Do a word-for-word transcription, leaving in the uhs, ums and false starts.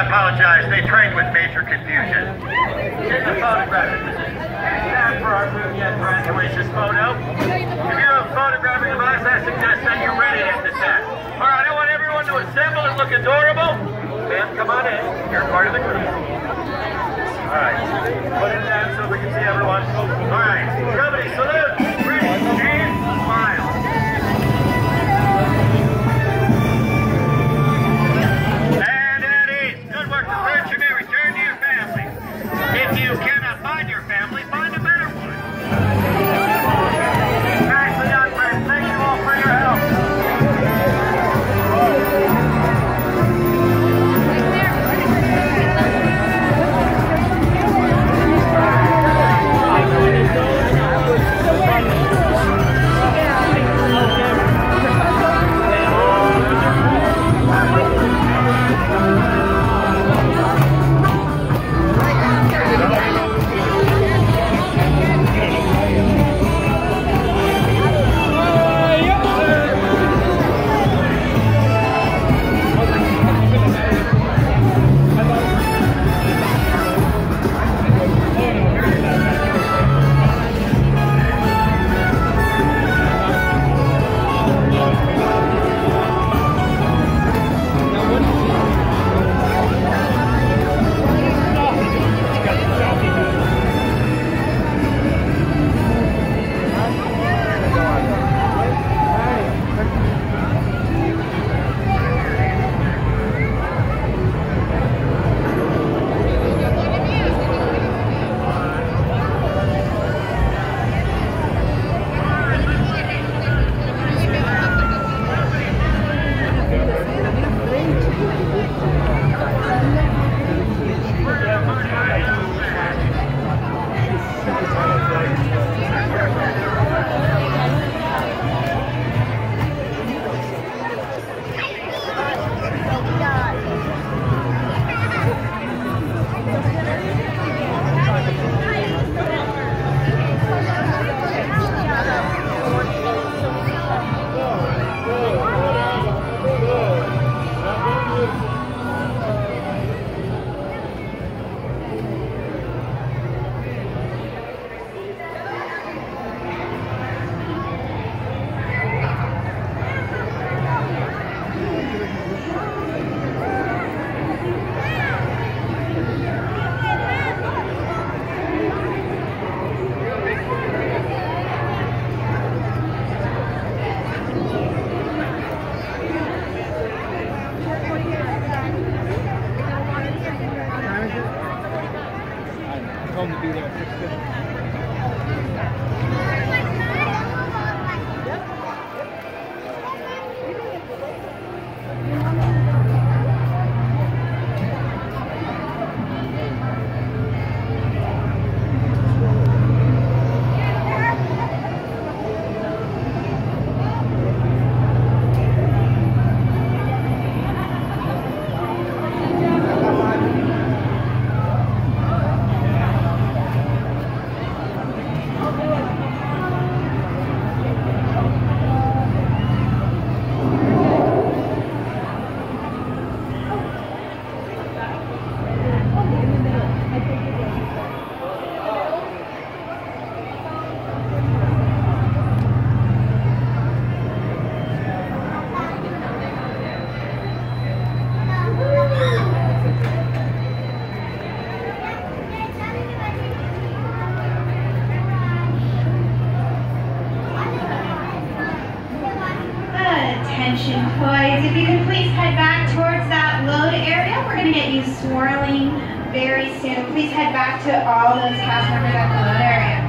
I apologize, they trained with major confusion. Here's a photograph. Here's time for our group yet graduation photo. If you're a photographing device, I suggest that you're ready at the time. Alright, I want everyone to assemble and look adorable. Ma'am, come on in. You're part of the group. Alright, put it down so we can see everyone. Alright, everybody salute. Ready, and smile. To be there for boys, if you could please head back towards that load area. We're going to get you swirling very soon. Please head back to all those house members at the load area.